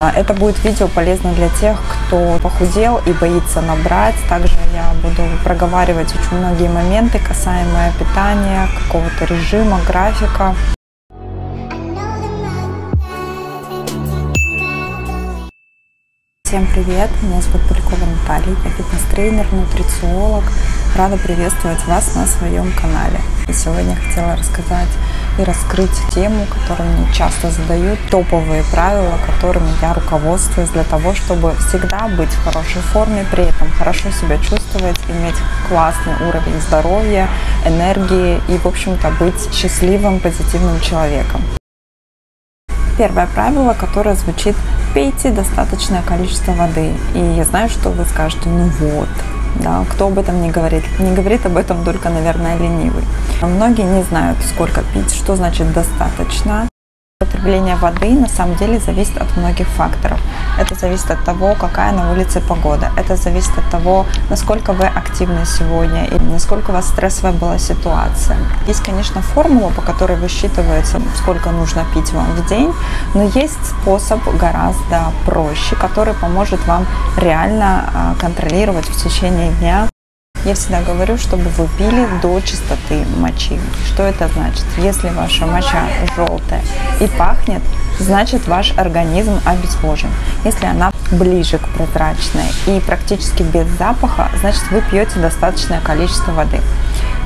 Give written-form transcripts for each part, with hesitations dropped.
Это будет видео полезно для тех, кто похудел и боится набрать. Также я буду проговаривать очень многие моменты, касаемые питания, какого-то режима, графика. Всем привет! Меня зовут Полякова Наталья, я фитнес-тренер, нутрициолог. Рада приветствовать вас на своем канале. И сегодня хотела рассказать и раскрыть тему, которую мне часто задают, топовые правила, которыми я руководствуюсь для того, чтобы всегда быть в хорошей форме, при этом хорошо себя чувствовать, иметь классный уровень здоровья, энергии и, в общем-то, быть счастливым, позитивным человеком. Первое правило, которое звучит: пейте достаточное количество воды. И я знаю, что вы скажете: ну вот. Да, кто об этом не говорит? Не говорит об этом только, наверное, ленивый. Многие не знают, сколько пить, что значит достаточно. Потребление воды на самом деле зависит от многих факторов. Это зависит от того, какая на улице погода. Это зависит от того, насколько вы активны сегодня и насколько у вас стрессовая была ситуация. Есть, конечно, формула, по которой высчитывается, сколько нужно пить вам в день, но есть способ гораздо проще, который поможет вам реально контролировать в течение дня. Я всегда говорю, чтобы вы пили до чистоты мочи. Что это значит? Если ваша моча желтая и пахнет, значит ваш организм обезвожен. Если она ближе к прозрачной и практически без запаха, значит вы пьете достаточное количество воды.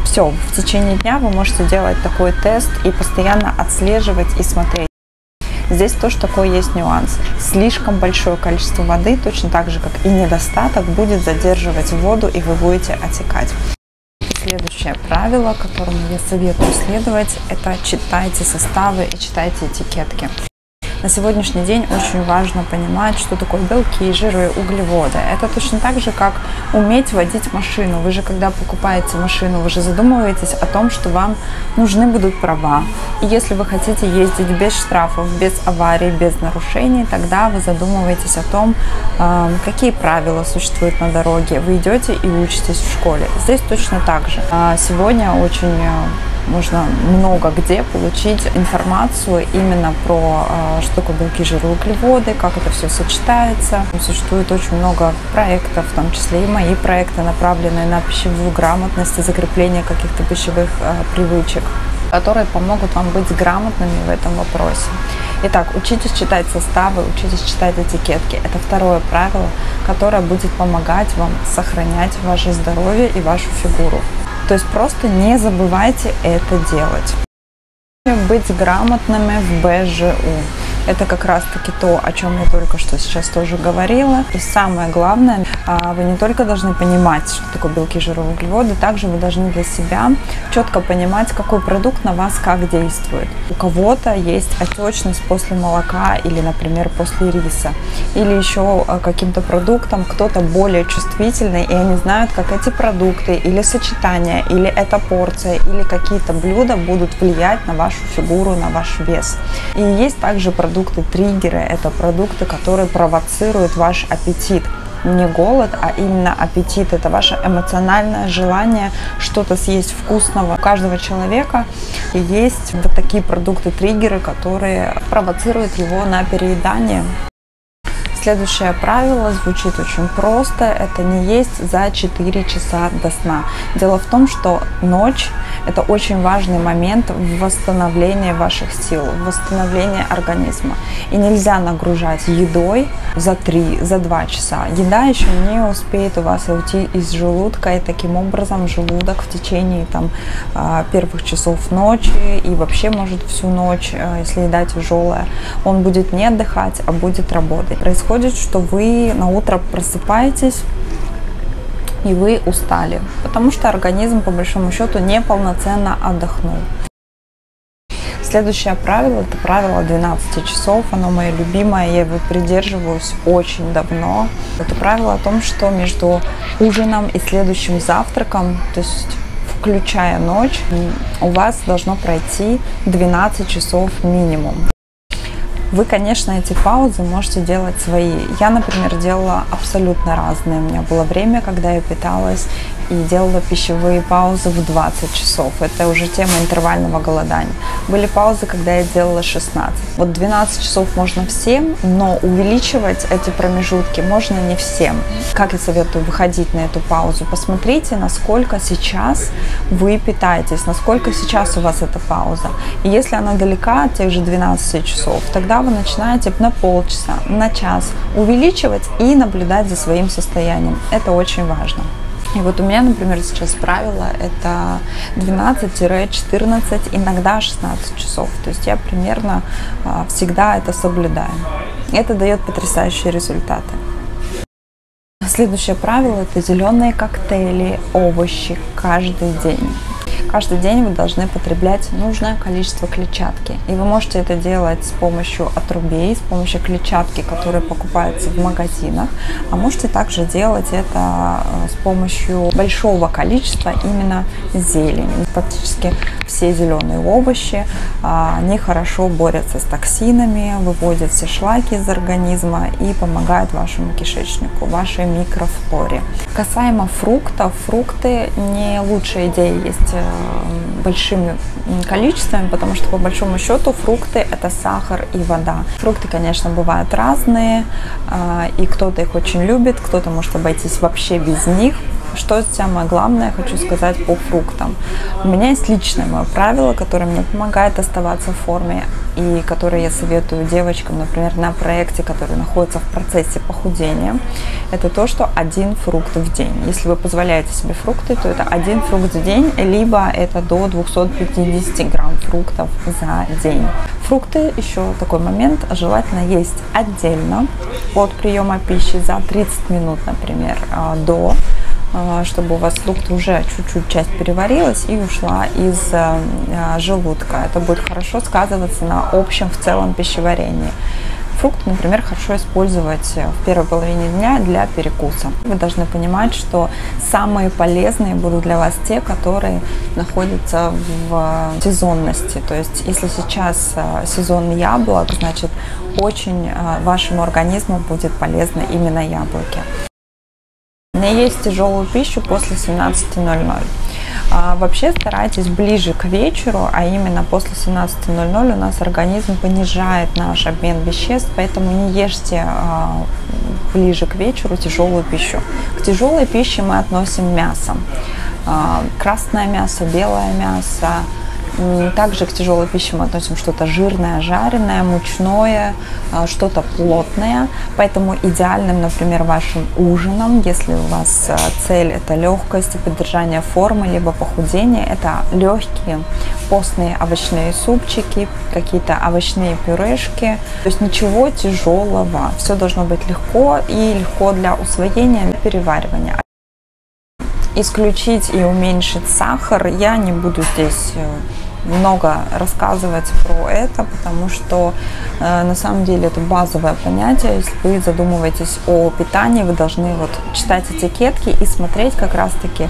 Все, в течение дня вы можете делать такой тест и постоянно отслеживать и смотреть. Здесь тоже такой есть нюанс. Слишком большое количество воды, точно так же, как и недостаток, будет задерживать воду, и вы будете отекать. Следующее правило, которому я советую следовать, это читайте составы и читайте этикетки. На сегодняшний день очень важно понимать, что такое белки, жиры, углеводы. Это точно так же, как уметь водить машину. Вы же, когда покупаете машину, вы же задумываетесь о том, что вам нужны будут права. И если вы хотите ездить без штрафов, без аварий, без нарушений, тогда вы задумываетесь о том, какие правила существуют на дороге. Вы идете и учитесь в школе. Здесь точно так же. Сегодня очень можно много где получить информацию именно про что такое белки, жиры, углеводы, как это все сочетается. Существует очень много проектов, в том числе и мои проекты, направленные на пищевую грамотность и закрепление каких-то пищевых привычек, которые помогут вам быть грамотными в этом вопросе. Итак, учитесь читать составы, учитесь читать этикетки. Это второе правило, которое будет помогать вам сохранять ваше здоровье и вашу фигуру. То есть просто не забывайте это делать. Быть грамотными в БЖУ. Это как раз-таки то, о чем я только что сейчас тоже говорила. И самое главное, вы не только должны понимать, что такое белки, жиры, углеводы, также вы должны для себя четко понимать, какой продукт на вас как действует. У кого-то есть отечность после молока или, например, после риса, или еще каким-то продуктом, кто-то более чувствительный, и они знают, как эти продукты или сочетания, или эта порция, или какие-то блюда будут влиять на вашу фигуру, на ваш вес. И есть также продукты-триггеры, это продукты, которые провоцируют ваш аппетит. Не голод, а именно аппетит. Это ваше эмоциональное желание что-то съесть вкусного. У каждого человека есть вот такие продукты-триггеры, которые провоцируют его на переедание. Следующее правило звучит очень просто. Это не есть за 4 часа до сна. Дело в том, что ночь – это очень важный момент в восстановлении ваших сил, в восстановлении организма. И нельзя нагружать едой за 3-2 часа. Еда еще не успеет у вас уйти из желудка, и таким образом желудок в течение первых часов ночи и вообще может всю ночь, если еда тяжелая, он будет не отдыхать, а будет работать. Происходит, что вы на утро просыпаетесь и вы устали, потому что организм по большому счету неполноценно отдохнул. Следующее правило – это правило 12 часов. Оно мое любимое, я его придерживаюсь очень давно. Это правило о том, что между ужином и следующим завтраком, то есть включая ночь, у вас должно пройти 12 часов минимум. Вы, конечно, эти паузы можете делать свои. Я, например, делала абсолютно разные. У меня было время, когда я питалась и делала пищевые паузы в 20 часов. Это уже тема интервального голодания. Были паузы, когда я делала 16. Вот 12 часов можно всем, но увеличивать эти промежутки можно не всем. Как я советую выходить на эту паузу? Посмотрите, насколько сейчас вы питаетесь, насколько сейчас у вас эта пауза. И если она далека от тех же 12 часов, тогда вы начинаете на полчаса, на час увеличивать и наблюдать за своим состоянием. Это очень важно. И вот у меня, например, сейчас правило – это 12-14, иногда 16 часов. То есть я примерно всегда это соблюдаю. Это дает потрясающие результаты. Следующее правило – это зеленые коктейли, овощи каждый день. Каждый день вы должны потреблять нужное количество клетчатки. И вы можете это делать с помощью отрубей, с помощью клетчатки, которая покупается в магазинах. А можете также делать это с помощью большого количества именно зелени. Практически все зеленые овощи, они хорошо борются с токсинами, выводят все шлаки из организма и помогают вашему кишечнику, вашей микрофлоре. Касаемо фруктов, фрукты не лучшая идея есть большими количествами, потому что по большому счету фрукты — это сахар и вода. Фрукты, конечно, бывают разные, и кто-то их очень любит, кто-то может обойтись вообще без них. Что самое главное хочу сказать по фруктам. У меня есть личное мое правило, которое мне помогает оставаться в форме и которое я советую девочкам, например, на проекте, который находится в процессе похудения. Это то, что один фрукт в день. Если вы позволяете себе фрукты, то это один фрукт в день, либо это до 250 грамм фруктов за день. Фрукты, еще такой момент, желательно есть отдельно от приема пищи за 30 минут, например, до, чтобы у вас фрукты уже чуть-чуть часть переварилась и ушла из желудка. Это будет хорошо сказываться на общем в целом пищеварении. Фрукты, например, хорошо использовать в первой половине дня для перекуса. Вы должны понимать, что самые полезные будут для вас те, которые находятся в сезонности. То есть, если сейчас сезон яблок, значит, очень вашему организму будет полезно именно яблоки. Не есть тяжелую пищу после 17:00. Вообще старайтесь ближе к вечеру, а именно после 17:00 у нас организм понижает наш обмен веществ, поэтому не ешьте ближе к вечеру тяжелую пищу. К тяжелой пище мы относим мясо. Красное мясо, белое мясо. Также к тяжелой пище мы относим что-то жирное, жареное, мучное, что-то плотное. Поэтому идеальным, например, вашим ужином, если у вас цель – это легкость, поддержание формы, либо похудение, это легкие постные овощные супчики, какие-то овощные пюрешки. То есть ничего тяжелого. Все должно быть легко и легко для усвоения, для переваривания. Исключить и уменьшить сахар я не буду здесь много рассказывать про это, потому что на самом деле это базовое понятие. Если вы задумываетесь о питании, вы должны вот читать этикетки и смотреть как раз таки,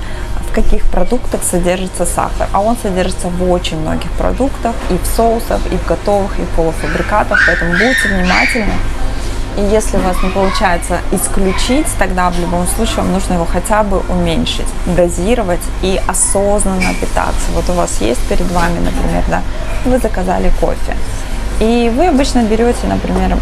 в каких продуктах содержится сахар. А он содержится в очень многих продуктах, и в соусах, и в готовых, и в полуфабрикатах, поэтому будьте внимательны. И если у вас не получается исключить, тогда в любом случае вам нужно его хотя бы уменьшить, дозировать и осознанно питаться. Вот у вас есть перед вами, например, да, вы заказали кофе. И вы обычно берете, например,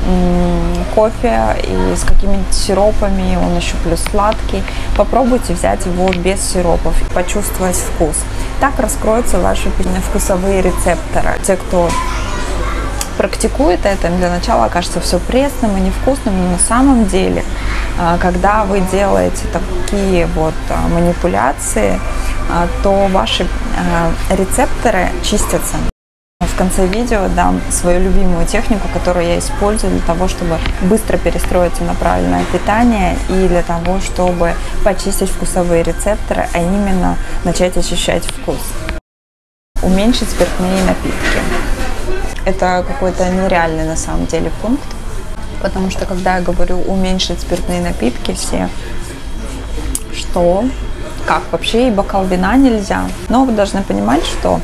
кофе и с какими-нибудь сиропами, он еще плюс сладкий. Попробуйте взять его без сиропов, почувствовать вкус. Так раскроются ваши вкусовые рецепторы. Те, кто практикует это, для начала окажется все пресным и невкусным, но на самом деле, когда вы делаете такие вот манипуляции, то ваши рецепторы чистятся. В конце видео дам свою любимую технику, которую я использую для того, чтобы быстро перестроиться на правильное питание и для того, чтобы почистить вкусовые рецепторы, а именно начать ощущать вкус. Уменьшить спиртные напитки. Это какой-то нереальный на самом деле пункт, потому что когда я говорю уменьшить спиртные напитки, все, что, как, вообще и бокал вина нельзя. Но вы должны понимать, что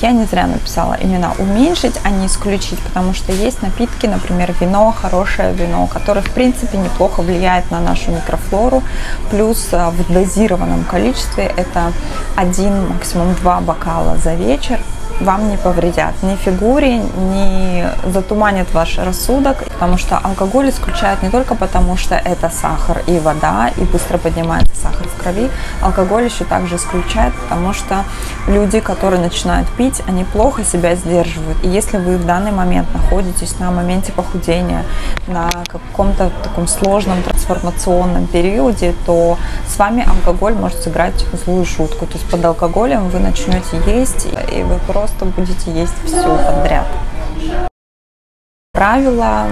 Я не зря написала именно уменьшить, а не исключить, потому что есть напитки, например, вино, хорошее вино, которое в принципе неплохо влияет на нашу микрофлору, плюс в дозированном количестве это 1, максимум 2 бокала за вечер вам не повредят ни фигуре, ни затуманят ваш рассудок, потому что алкоголь исключают не только потому, что это сахар и вода, и быстро поднимается сахар в крови, алкоголь еще также исключает, потому что люди, которые начинают пить, они плохо себя сдерживают. И если вы в данный момент находитесь на моменте похудения, на каком-то таком сложном трансформационном периоде, то с вами алкоголь может сыграть злую шутку. То есть под алкоголем вы начнете есть, и вы просто будете есть все подряд. Правило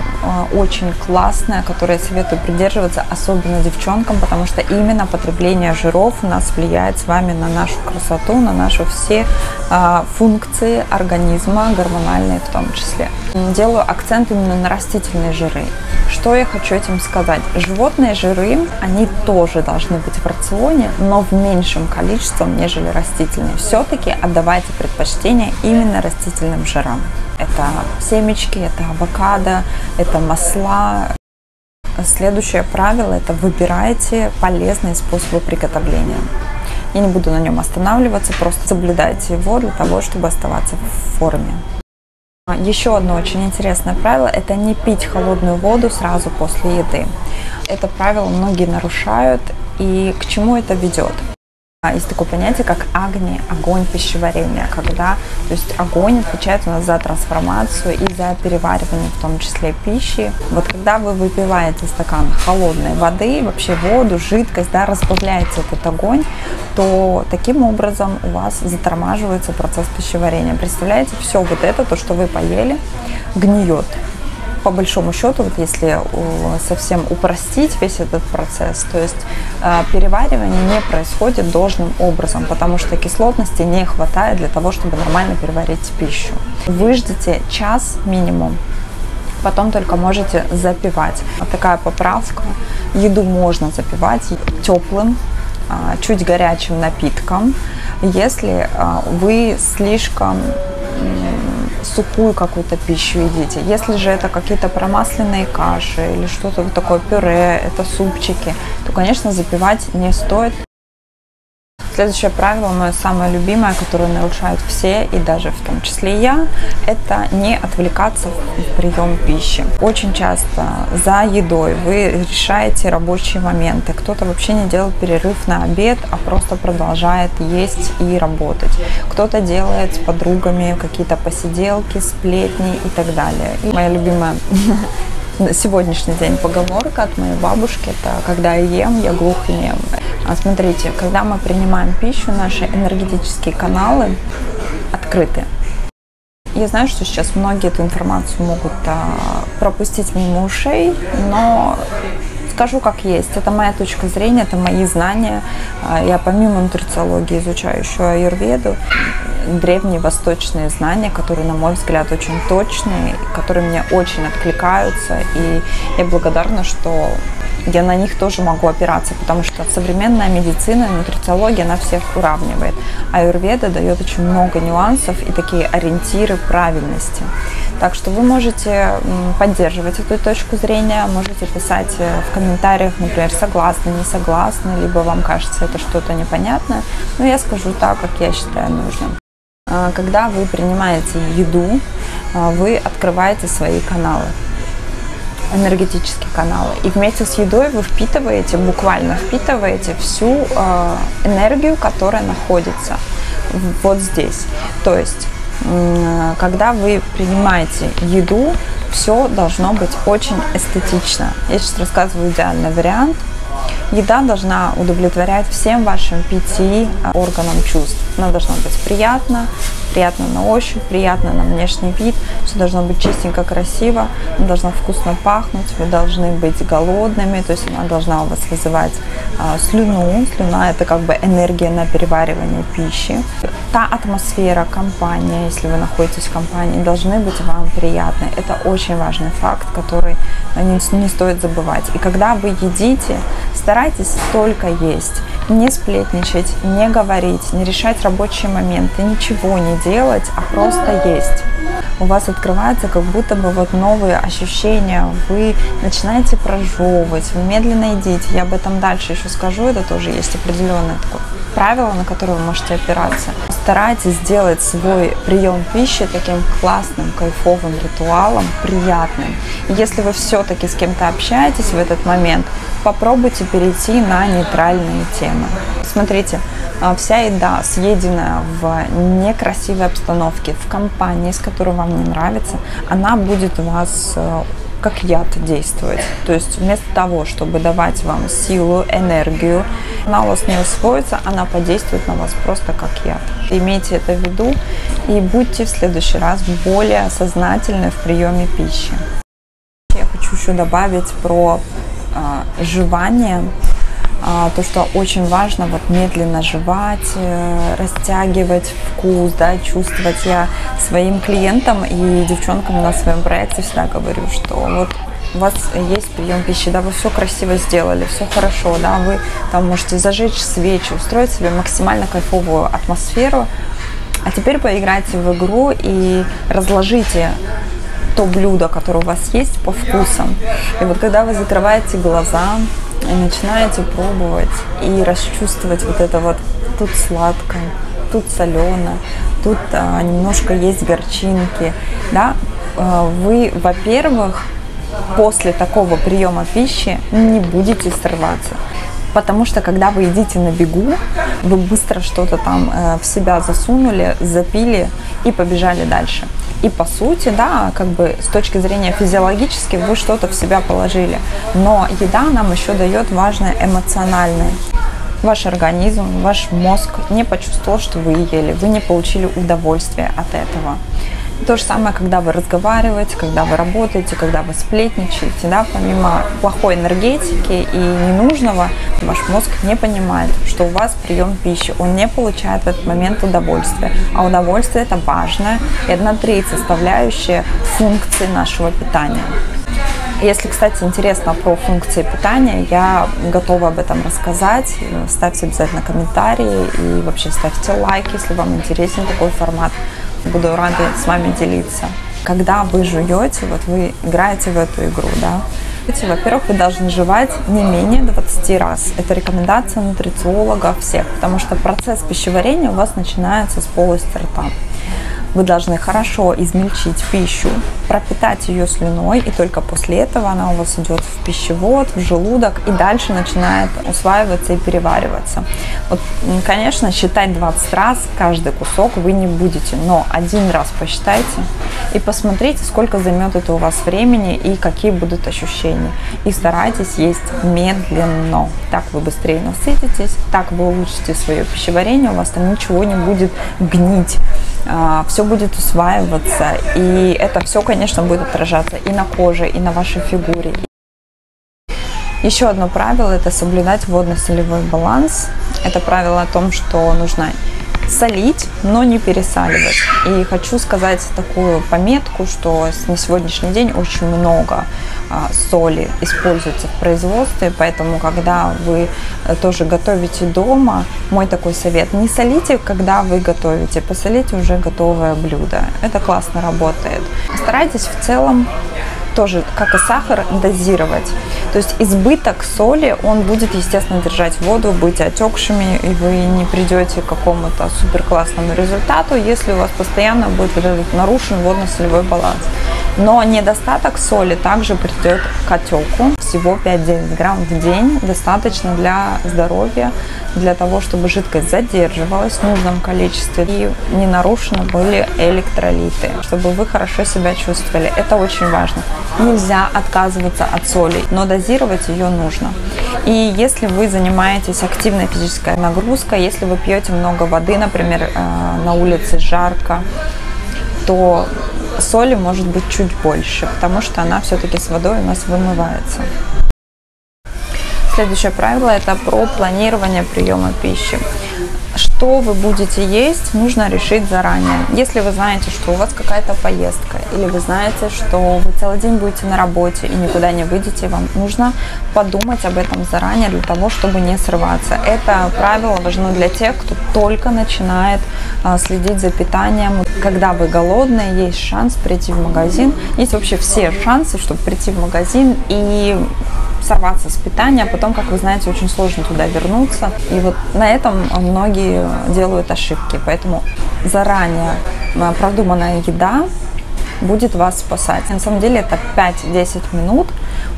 очень классное, которое я советую придерживаться, особенно девчонкам, потому что именно потребление жиров у нас влияет с вами на нашу красоту, на наши все функции организма, гормональные в том числе. Делаю акцент именно на растительные жиры. Что я хочу этим сказать? Животные жиры, они тоже должны быть в рационе, но в меньшем количестве, нежели растительные. Все-таки отдавайте предпочтение именно растительным жирам. Это семечки, это авокадо, это масла. Следующее правило – это выбирайте полезные способы приготовления. Я не буду на нем останавливаться, просто соблюдайте его для того, чтобы оставаться в форме. Еще одно очень интересное правило – это не пить холодную воду сразу после еды. Это правило многие нарушают, и к чему это ведет? Есть такое понятие, как агни, огонь пищеварения, когда, то есть огонь отвечает у нас за трансформацию и за переваривание, в том числе пищи. Вот когда вы выпиваете стакан холодной воды, вообще воду, жидкость, да, разбавляете этот огонь, то таким образом у вас затормаживается процесс пищеварения. Представляете, все вот это, то, что вы поели, гниет. По большому счету, вот если совсем упростить весь этот процесс, то есть переваривание не происходит должным образом, потому что кислотности не хватает для того, чтобы нормально переварить пищу. Вы ждите час минимум, потом только можете запивать. Вот такая поправка. Еду можно запивать теплым, чуть горячим напитком, если вы слишком сухую какую-то пищу едите. Если же это какие-то промасленные каши или что-то вот такое пюре, это супчики, то, конечно, запивать не стоит. Следующее правило, мое самое любимое, которое нарушают все, и даже в том числе и я, это не отвлекаться в прием пищи. Очень часто за едой вы решаете рабочие моменты. Кто-то вообще не делает перерыв на обед, а просто продолжает есть и работать. Кто-то делает с подругами какие-то посиделки, сплетни и так далее. И моя любимая сегодняшний день поговорка от моей бабушки – это «когда я ем, я глух и нем». Смотрите, когда мы принимаем пищу, наши энергетические каналы открыты. Я знаю, что сейчас многие эту информацию могут пропустить мимо ушей, но скажу как есть. Это моя точка зрения, это мои знания. Я помимо нутрициологии изучаю еще аюрведу, древние восточные знания, которые, на мой взгляд, очень точные, которые мне очень откликаются, и я благодарна, что я на них тоже могу опираться, потому что современная медицина, нутрициология, она всех уравнивает. Аюрведа дает очень много нюансов и такие ориентиры правильности. Так что вы можете поддерживать эту точку зрения, можете писать в комментариях, например, согласны, не согласны, либо вам кажется это что-то непонятное. Но я скажу так, как я считаю нужным. Когда вы принимаете еду, вы открываете свои каналы, энергетические каналы. И вместе с едой вы впитываете, буквально впитываете всю энергию, которая находится вот здесь. То есть, когда вы принимаете еду, все должно быть очень эстетично. Я сейчас рассказываю идеальный вариант. Еда должна удовлетворять всем вашим 5 органам чувств. Она должна быть приятна, приятна на ощупь, приятна на внешний вид. Все должно быть чистенько, красиво. Она должна вкусно пахнуть, вы должны быть голодными. То есть она должна у вас вызывать слюну. Слюна – это как бы энергия на переваривание пищи. Та атмосфера, компания, если вы находитесь в компании, должны быть вам приятны. Это очень важный факт, который не стоит забывать. И когда вы едите, старайтесь только есть. не сплетничать, не говорить, не решать рабочие моменты, ничего не делать, а просто есть. У вас открывается как будто бы вот новые ощущения, вы начинаете прожевывать, вы медленно едите. Я об этом дальше еще скажу, это тоже есть определенное такое правило, на которое вы можете опираться. Старайтесь сделать свой прием пищи таким классным, кайфовым ритуалом, приятным. Если вы все-таки с кем-то общаетесь в этот момент, попробуйте перейти на нейтральные темы. Смотрите, вся еда, съеденная в некрасивой обстановке, в компании, с которой вам не нравится, она будет вас как яд действовать. То есть вместо того, чтобы давать вам силу, энергию, она у вас не усвоится, она подействует на вас просто как яд. Имейте это в виду и будьте в следующий раз более сознательны в приеме пищи. Я хочу еще добавить про жевание. То, что очень важно, вот медленно жевать, растягивать вкус, да, чувствовать. Я своим клиентам и девчонкам на своем проекте всегда говорю, что вот у вас есть прием пищи, да, вы все красиво сделали, все хорошо, да, вы там можете зажечь свечи, устроить себе максимально кайфовую атмосферу. А теперь поиграйте в игру и разложите то блюдо, которое у вас есть, по вкусам. И вот когда вы закрываете глаза и начинаете пробовать и расчувствовать вот это вот, тут сладко, тут солено, тут немножко есть горчинки, да, вы, во-первых, после такого приема пищи не будете срываться. Потому что, когда вы едите на бегу, вы быстро что-то там в себя засунули, запили и побежали дальше. И по сути, да, как бы с точки зрения физиологически вы что-то в себя положили. Но еда нам еще дает важное эмоциональное. Ваш организм, ваш мозг не почувствовал, что вы ели, вы не получили удовольствия от этого. То же самое, когда вы разговариваете, когда вы работаете, когда вы сплетничаете, да, помимо плохой энергетики и ненужного, ваш мозг не понимает, что у вас прием пищи, он не получает в этот момент удовольствия. А удовольствие – это важная и 1/3 составляющая функции нашего питания. Если, кстати, интересно про функции питания, я готова об этом рассказать. Ставьте обязательно комментарии и вообще ставьте лайк, если вам интересен такой формат. Буду рада с вами делиться. Когда вы жуете, вот вы играете в эту игру, да. Во-первых, вы должны жевать не менее 20 раз. Это рекомендация нутрициолога всех, потому что процесс пищеварения у вас начинается с полости рта. Вы должны хорошо измельчить пищу, пропитать ее слюной, и только после этого она у вас идет в пищевод, в желудок и дальше начинает усваиваться и перевариваться. Вот, конечно, считать 20 раз каждый кусок вы не будете, но один раз посчитайте и посмотрите, сколько займет это у вас времени и какие будут ощущения. И старайтесь есть медленно. Так вы быстрее насытитесь, так вы улучшите свое пищеварение, у вас там ничего не будет гнить. Все будет усваиваться, и это все, конечно, будет отражаться и на коже, и на вашей фигуре. Еще одно правило – это соблюдать водно-солевой баланс. Это правило о том, что нужно солить, но не пересаливать. И хочу сказать такую пометку, что на сегодняшний день очень много соли используется в производстве, поэтому, когда вы тоже готовите дома, мой такой совет – не солите, когда вы готовите, посолите уже готовое блюдо. Это классно работает. Старайтесь в целом тоже, как и сахар, дозировать. То есть избыток соли, он будет, естественно, держать воду, быть отекшими, и вы не придете к какому-то супер классному результату, если у вас постоянно будет нарушен водно-солевой баланс. Но недостаток соли также придет к отеку. Всего 5-9 грамм в день достаточно для здоровья, для того, чтобы жидкость задерживалась в нужном количестве и не нарушены были электролиты, чтобы вы хорошо себя чувствовали. Это очень важно. Нельзя отказываться от соли, но дозировать ее нужно. И если вы занимаетесь активной физической нагрузкой, если вы пьете много воды, например, на улице жарко, то соли может быть чуть больше, потому что она все-таки с водой у нас вымывается. Следующее правило – это про планирование приема пищи. что вы будете есть, нужно решить заранее. Если вы знаете, что у вас какая-то поездка, или вы знаете, что вы целый день будете на работе и никуда не выйдете, вам нужно подумать об этом заранее для того, чтобы не срываться. Это правило важно для тех, кто только начинает следить за питанием. Когда вы голодны, есть шанс прийти в магазин. Есть вообще все шансы, чтобы прийти в магазин и сорваться с питания, а потом, как вы знаете, очень сложно туда вернуться. И вот на этом многие делают ошибки. Поэтому заранее продуманная еда будет вас спасать. На самом деле это 5-10 минут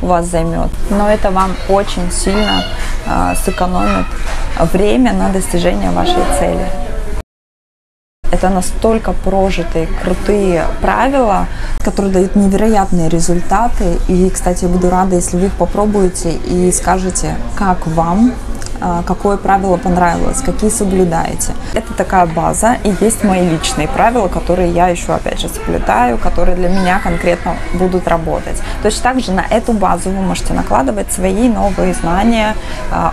у вас займет, но это вам очень сильно сэкономит время на достижение вашей цели. Это настолько прожитые, крутые правила, которые дают невероятные результаты. И, кстати, я буду рада, если вы их попробуете и скажете, как вам, какое правило понравилось, какие соблюдаете. Это такая база, и есть мои личные правила, которые я еще, опять же, соблюдаю, которые для меня конкретно будут работать. Точно так же на эту базу вы можете накладывать свои новые знания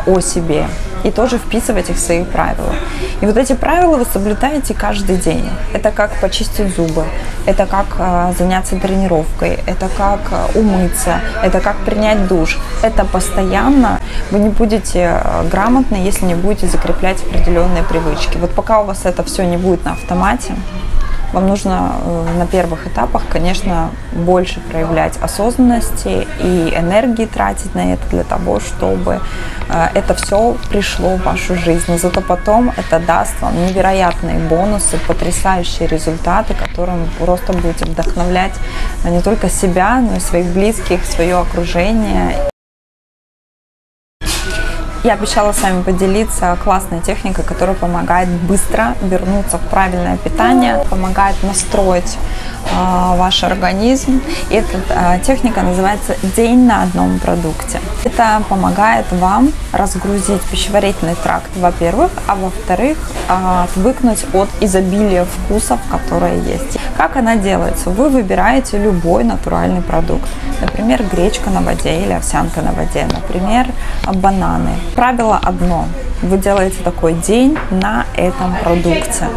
о себе и тоже вписывать их в свои правила. И вот эти правила вы соблюдаете каждый день. Это как почистить зубы, это как заняться тренировкой, это как умыться, это как принять душ. Это постоянно. Вы не будете грамотны, если не будете закреплять определенные привычки. Вот пока у вас это все не будет на автомате, вам нужно на первых этапах, конечно, больше проявлять осознанности и энергии тратить на это для того, чтобы это все пришло в вашу жизнь. Зато потом это даст вам невероятные бонусы, потрясающие результаты, которым вы просто будете вдохновлять не только себя, но и своих близких, свое окружение. Я обещала с вами поделиться классной техникой, которая помогает быстро вернуться в правильное питание, помогает настроить ваш организм. И эта техника называется «День на одном продукте». Это помогает вам разгрузить пищеварительный тракт, во-первых, а во-вторых, отвыкнуть от изобилия вкусов, которые есть. Как она делается? Вы выбираете любой натуральный продукт. Например, гречка на воде или овсянка на воде, например, бананы. Правило одно. Вы делаете такой день на этом продукте.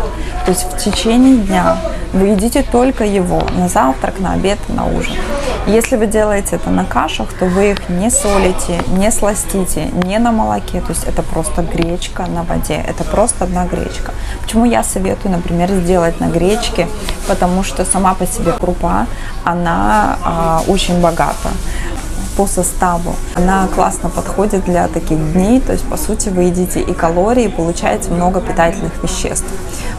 То есть в течение дня вы едите только его на завтрак, на обед, на ужин. Если вы делаете это на кашах, то вы их не солите, не сластите, не на молоке. То есть это просто гречка на воде, это просто одна гречка. Почему я советую, например, сделать на гречке? Потому что сама по себе крупа, она очень богата по составу. Она классно подходит для таких дней, то есть, по сути, вы едите и калории, и получаете много питательных веществ.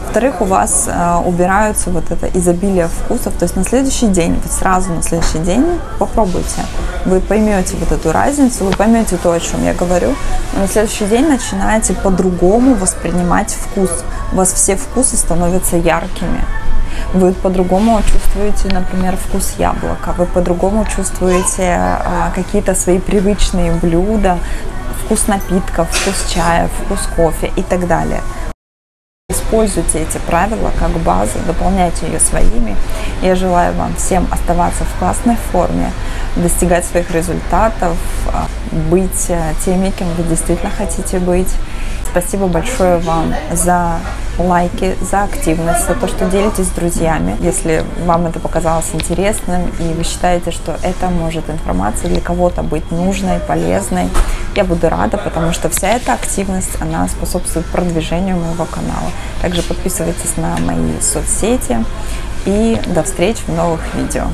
Во-вторых, у вас убираются вот это изобилие вкусов, то есть на следующий день, вот сразу на следующий день попробуйте. Вы поймете вот эту разницу, вы поймете то, о чем я говорю. На следующий день начинаете по-другому воспринимать вкус. У вас все вкусы становятся яркими. Вы по-другому чувствуете, например, вкус яблока, вы по-другому чувствуете какие-то свои привычные блюда, вкус напитков, вкус чая, вкус кофе и так далее. Используйте эти правила как базу, дополняйте ее своими. Я желаю вам всем оставаться в классной форме, достигать своих результатов, быть теми, кем вы действительно хотите быть. Спасибо большое вам за лайки, за активность, за то, что делитесь с друзьями. Если вам это показалось интересным и вы считаете, что это может информация для кого-то быть нужной, полезной, я буду рада, потому что вся эта активность, она способствует продвижению моего канала. Также подписывайтесь на мои соцсети и до встречи в новых видео.